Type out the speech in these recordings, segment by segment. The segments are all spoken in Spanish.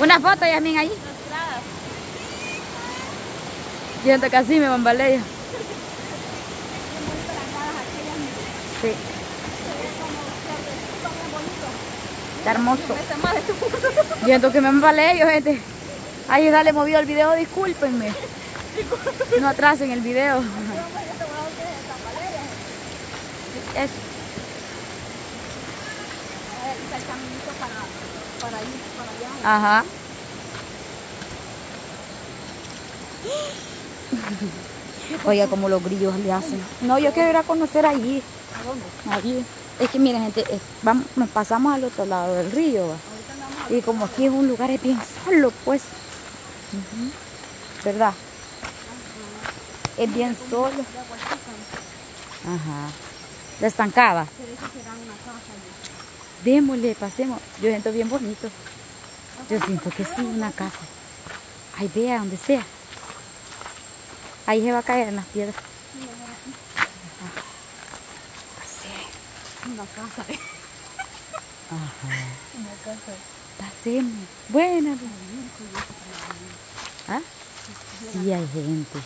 Una foto, Yasmin, ahí. Siento que así me bambalea. Sí. Está hermoso. Siento que me bambaleo, gente. Ahí dale movido el video, discúlpenme. No atrasen el video. Eso. El caminito para ir para allá. Ajá. Oiga, como los grillos le hacen. No, yo quiero ir a conocer allí. ¿A dónde? Allí. Es que miren, gente, vamos, nos pasamos al otro lado del río. Y como aquí es un lugar, es bien solo, pues. ¿Verdad? Es bien solo. Ajá. La estancaba. Démosle, pasemos. Yo siento bien bonito. Yo siento que sí, una casa. Ahí vea, donde sea. Ahí se va a caer en las piedras. Ajá. Pasé. Una casa. Ajá. Una casa. Pasemos. Buena. ¿Ah? Sí hay gente.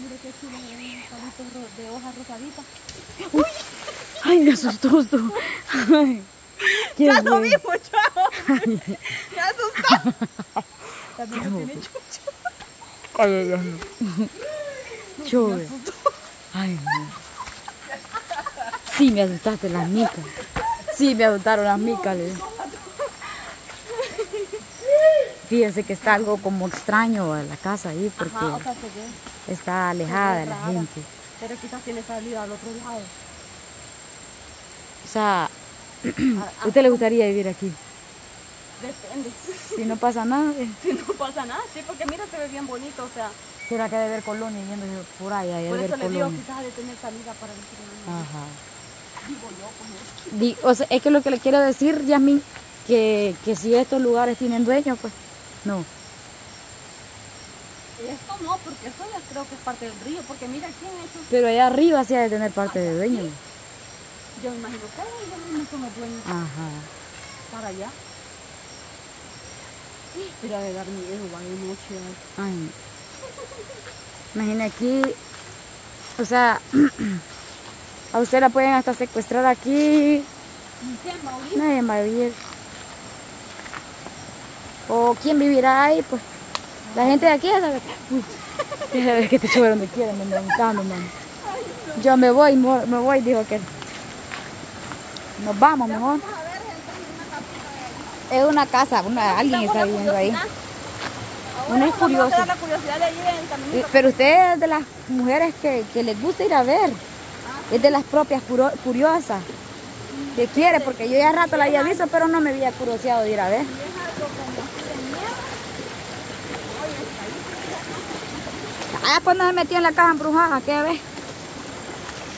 Mira que chulo, hay palitos de hojas rosaditas. ¡Uy! ¡Ay, me asustó esto! ¡Ya lo mismo, chavo! ¡Me asustó! También no tiene chucho. ¡Ay, Dios mío! ¡Chulo! ¡Ay, no! Sí, me asustaste las micas. Sí, me asustaron las micas. Fíjense que está algo como extraño a la casa ahí porque ajá, o sea, está alejada de la gente. Pero quizás tiene salida al otro lado. O sea, ¿a usted le gustaría vivir aquí? Depende. Si no pasa nada. Si no pasa nada, sí, porque mira, se ve bien bonito, o sea. Será que debe haber colonia yendo por ahí, hay por eso le digo, quizás debe tener salida para el otro lado. Ajá. Digo yo, como es que... O sea, es que lo que le quiero decir, Yasmin, que si estos lugares tienen dueños, pues... No. Esto no, porque eso ya creo que es parte del río, porque mira quién es eso. Pero allá arriba sí ha de tener parte de dueño. Sí. Yo me imagino que ellos mismos son los dueños. Ajá. Para allá. Pero de dar miedo, van de noche. Ay. Imagina aquí, o sea, a usted la pueden hasta secuestrar aquí. Nadie va a vivir. O quién vivirá ahí, pues. La gente de aquí ya sabe. Uy, ya sabes que te llevo donde quieran, me encanta, mami. Yo me voy, dijo que. Nos vamos, mejor. Es una casa, alguien está viviendo ahí. Uno es curioso. Pero usted es de las mujeres que les gusta ir a ver. Es de las propias curiosas. Que quiere, porque yo ya rato la había visto, pero no me había curioseado de ir a ver. Ah, pues no se metió en la caja embrujada, ¿qué ves?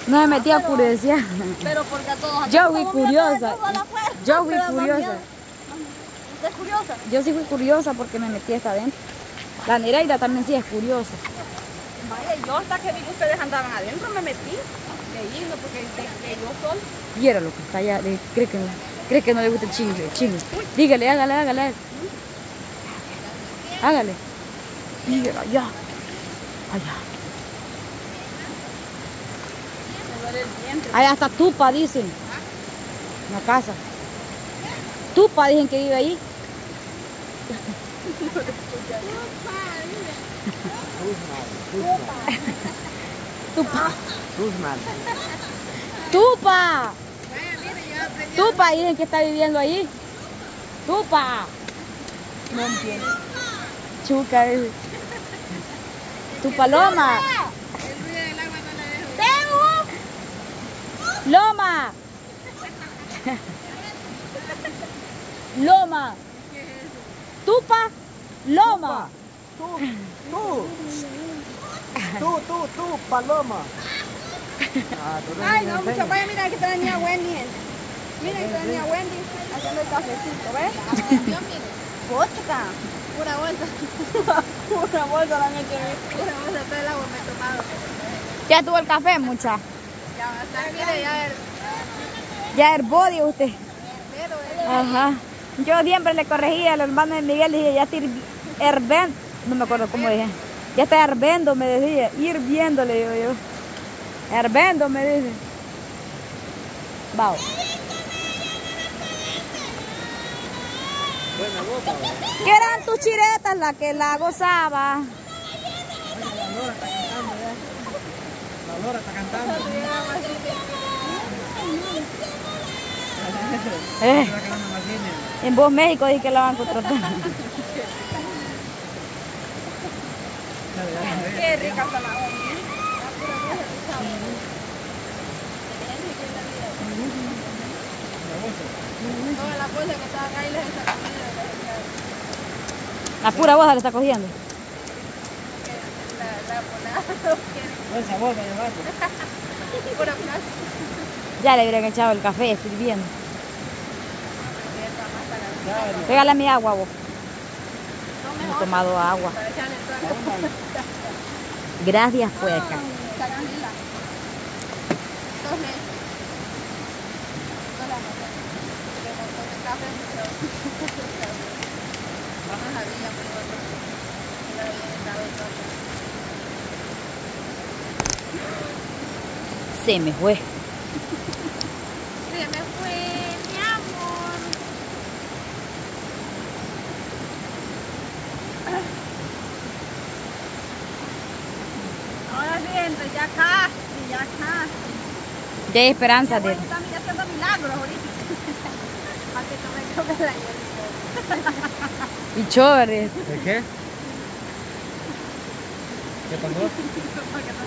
No se metió a curiosidad. Pero porque a todos... Yo fui curiosa. Yo fui curiosa. ¿Usted es curiosa? Yo sí fui curiosa porque me metí hasta adentro. La Nereida también sí es curiosa. Vaya, yo hasta que vi que ustedes andaban adentro me metí. Leyendo porque yo soy... Y era lo que está allá, cree que no le gusta el chingle, Dígale, hágale, hágale. Hágale. Dígale, allá. Allá. Allá está Tupa, dicen. Una casa. Tupa, dicen que vive ahí. Tupa. Tupa. Tupa, dicen que está viviendo ahí. Tupa. No entiendo. Chuca, dice. Tu paloma. El ruido del agua no la dejo. ¡Tengo! Loma. Loma. ¿Qué es eso? Tupa. Loma. Tú, paloma. Ay, no, mucho. Vaya, mira, aquí tenía Wendy. Mira, aquí tenía Wendy haciendo el cafecito, ¿ves? Yo mire. Vodka. Pura bolsa. Pura bolsa la metió. Pura bolsa, todo el agua me he tomado. ¿Ya tuvo el café, mucha? Ya, está bien, ya. Ya herbó, dijo usted. Ajá. Yo siempre le corregía al hermano de Miguel, dije, ya está hirviendo. No me acuerdo cómo dije. Ya está hirviendo, me decía. Hirviendo, le digo yo. Hirviendo, me dice. Vamos. ¿Qué eran tus chiretas la que la gozaba? La lora está cantando. En Voz México dije que la van a contratar. Qué rica está la olla. La bolsa que estaba acá y les está cogiendo. La pura bolsa le está cogiendo. La bolsa de pura plástico. Ya le hubieran echado el café, estoy viendo. Pégale mi agua, vos. No he tomado agua. Gracias, puerca. Se me fue. Se me fue, mi amor. Ahora viendo, ya casi, ya casi. Ya hay esperanza de él. También ya haciendo milagros ahorita. Para que no me come la hierba. Y chores. ¿De qué? ¿Qué pasó? Porque no me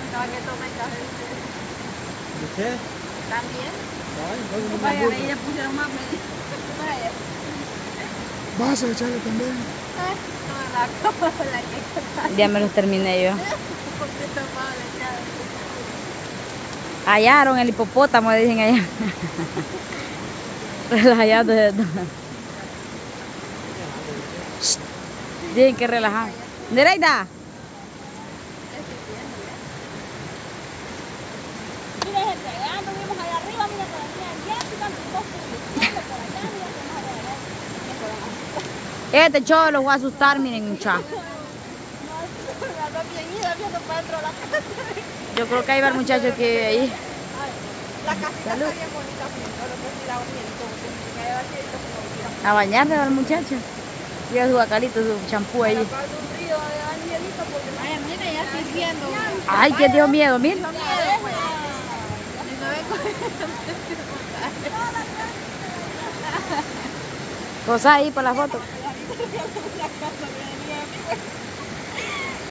acaban de tomar café. ¿De qué? También. Vaya, ahí le pusieron más medio. Vaya. Vas a echarle también. No, la que ya me los terminé yo. Hallaron el hipopótamo, le dicen allá. Relajado. Dicen que relajar. Nereida. Este cholo los voy a asustar, miren, muchachos. Yo creo que ahí va el muchacho que vive ahí. La casita está bien bonita, a bañarse va el muchacho. Lleva su bacalito, su champú ahí. Ay, mira, ya estoy viendo. Ay, que dio miedo, mira. Cosa ahí para la foto.